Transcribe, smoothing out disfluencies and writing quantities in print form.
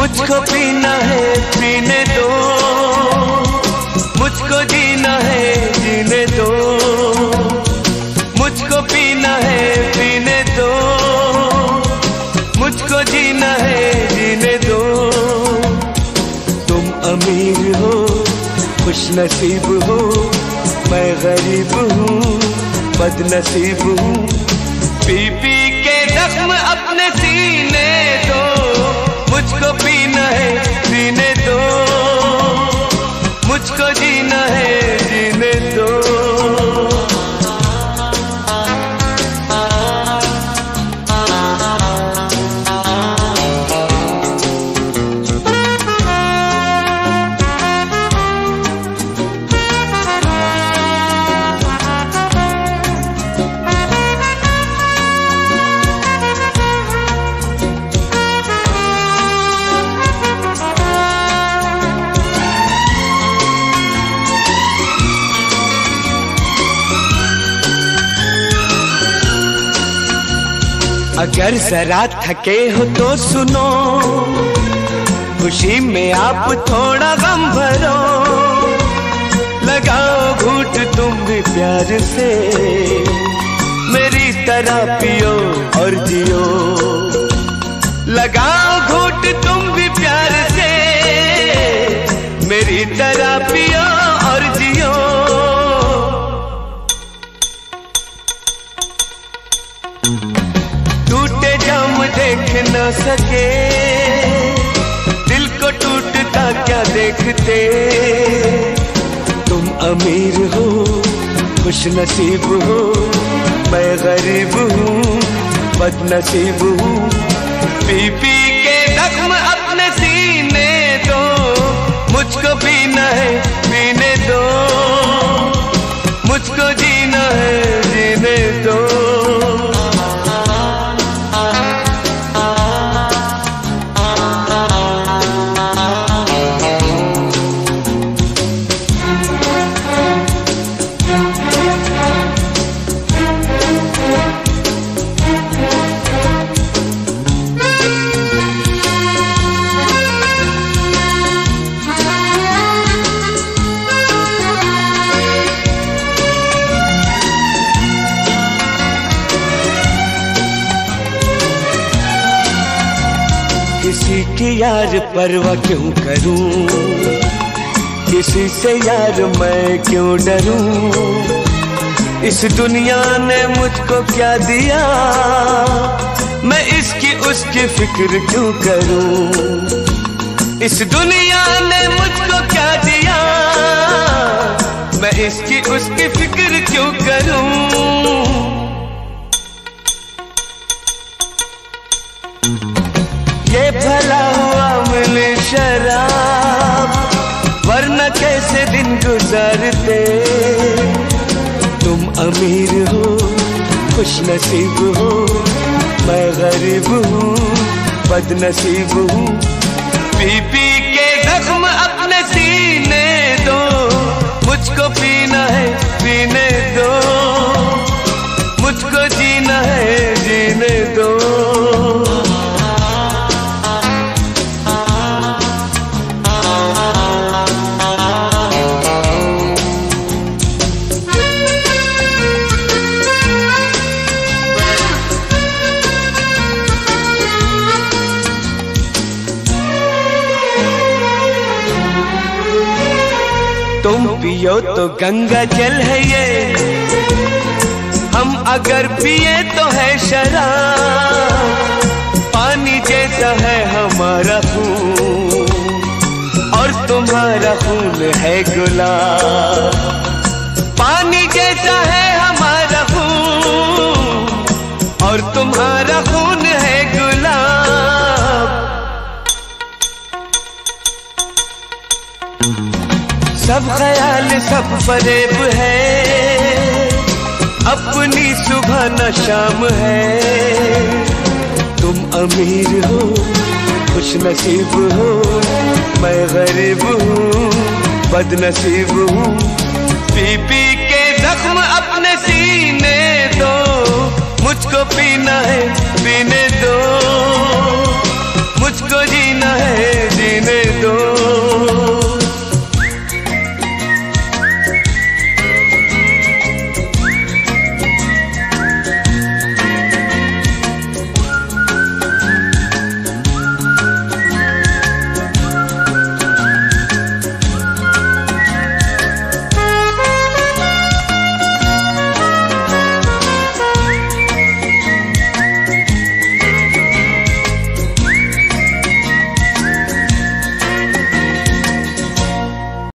मुझको पीना है पीने दो, मुझको जीना है जीने दो, मुझको पीना है पीने दो, मुझको जीना है जीने दो। तुम अमीर हो, खुशनसीब हो, मैं गरीब हूँ, बदनसीब हूँ। पी पी के जख्म अपने सीने दो, मुझको पीना है पीने दो, मुझको जीना है जीने दो। अगर जरा थके हो तो सुनो, खुशी में आप थोड़ा गम भरो। लगाओ घूंट तुम भी प्यार से, मेरी तरह पियो और जियो। लगाओ घूंट तुम भी प्यार से, मेरी तरह पियो और जियो। देख न सके दिल को टूटता क्या देखते। तुम अमीर हो, खुशनसीब हो, मैं गरीब हूँ, बदनसीब हूँ। पी पी के जख्म अपने सीने दो, मुझको पीना है पीने दो, मुझको जीना है जीने दो। यार परवा क्यों करूं, किसी से यार मैं क्यों डरूं। इस दुनिया ने मुझको क्या दिया, मैं इसकी उसकी फिक्र क्यों करूं। इस दुनिया ने मुझको क्या दिया, मैं इसकी उसकी फिक्र क्यों करूं। ये भला हुआ मिले शराब, वरना कैसे दिन गुजारते। तुम अमीर हो, खुशनसीब हो, मैं गरीब हूँ, बदनसीब हूँ। पी पी के जख्म अपने सीने दो, मुझको पीना है पीने दो, मुझको जीना है जीने दो। पियो तो गंगा जल है ये, हम अगर पिए तो है शराब। पानी जैसा है हमारा खून और तुम्हारा खून है गुलाब। पानी जैसा है हमारा खून और तुम्हारा खून है गुलाब। सब ख्याल सब फरेब है, अपनी सुबह न शाम है। तुम अमीर हो, खुशनसीब हो, मैं गरीब हूँ, बदनसीब हूँ। पी पी के जख्म अपने सीने दो, मुझको पीना है पीने दो, मुझको जीना है जीने दो।